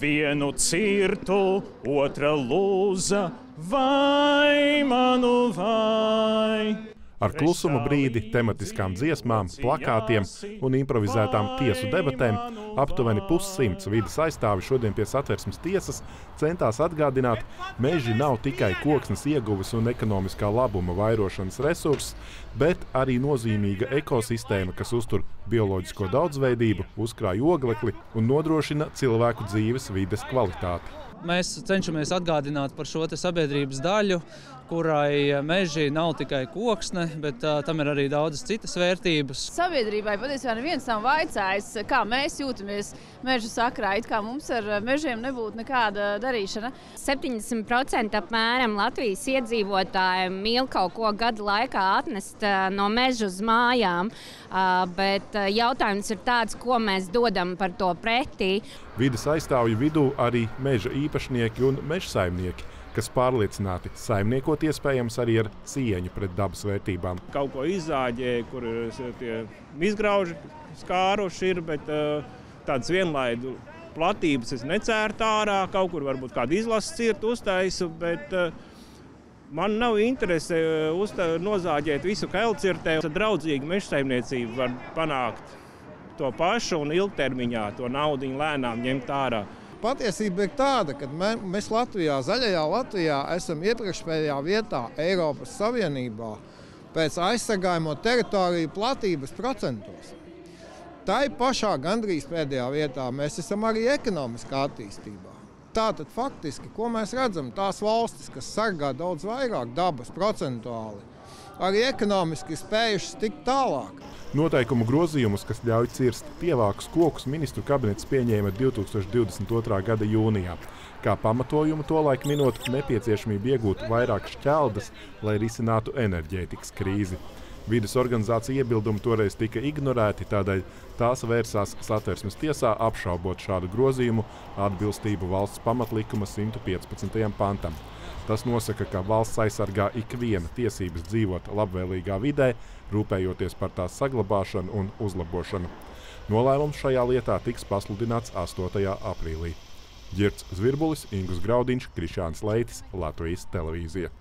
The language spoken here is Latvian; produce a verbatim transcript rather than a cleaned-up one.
Vienu cirtu, otra lūza, vai manu vai. Ar klusumu brīdi, tematiskām dziesmām, plakātiem un improvizētām tiesu debatēm aptuveni pussimts vides aizstāvi šodien pie Satversmes tiesas centās atgādināt, meži nav tikai koksnes ieguves un ekonomiskā labuma vairošanas resurss, bet arī nozīmīga ekosistēma, kas uztur bioloģisko daudzveidību, uzkrāj oglekli un nodrošina cilvēku dzīves vides kvalitāti. Mēs cenšamies atgādināt par šo te sabiedrības daļu, kurai meži nav tikai koksne, bet uh, tam ir arī daudzas citas vērtības. Sabiedrībai patiesībā neviens nav vaicājis, kā mēs jūtamies mežu sakrā, it kā mums ar mežiem nebūtu nekāda darīšana. septiņdesmit procenti apmēram Latvijas iedzīvotāji mīl kaut ko gadu laikā atnest no meža uz mājām, bet jautājums ir tāds, ko mēs dodam par to pretī. Vides aizstāvju vidū arī meža īpašnieki un mežsaimnieki, kas pārliecināti saimniekot iespējams arī ar cieņu pret dabas vērtībām. Kaut ko izzāģēja, kur tie izgrauži skāruši ir, bet tāds vienlaidu platības es necērtu ārā, kaut kur varbūt kādu izlases cirtu uztaisu, bet man nav interese nozāģēt visu kailcirtē. Draudzīgi mežsaimniecība var panākt to pašu un ilgtermiņā to naudiņu lēnām ņemt ārā. Patiesība ir tāda, ka mēs Latvijā, zaļajā Latvijā, esam iepriekšējā vietā Eiropas Savienībā pēc aizsargājumu teritoriju platības procentos. Tai pašā gandrīz pēdējā vietā mēs esam arī ekonomiskā attīstībā. Tātad faktiski, ko mēs redzam, tās valstis, kas sargā daudz vairāk dabas procentuāli, arī ekonomiski spējušas tikt tālāk. Noteikumu grozījumus, kas ļauj cirst tievākus kokus, ministru kabinets pieņēma divi tūkstoši divdesmit otrā gada jūnijā. Kā pamatojumu tolaik minot nepieciešamību iegūt vairāk šķeldas, lai risinātu enerģētikas krīzi. Vides organizācija iebildumi toreiz tika ignorēti, tādēļ tās vērsās Satversmes tiesā apšaubot šādu grozījumu atbilstību valsts pamatlikuma simtpadsmit. Pantam. Tas nosaka, ka valsts aizsargā ikviena tiesības dzīvot labvēlīgā vidē, rūpējoties par tās saglabāšanu un uzlabošanu. Nolēmums šajā lietā tiks pasludināts astotajā aprīlī. Girts Zvirbulis, Ingus Graudiņš, Krišāns Leitis, Latvijas televīzija.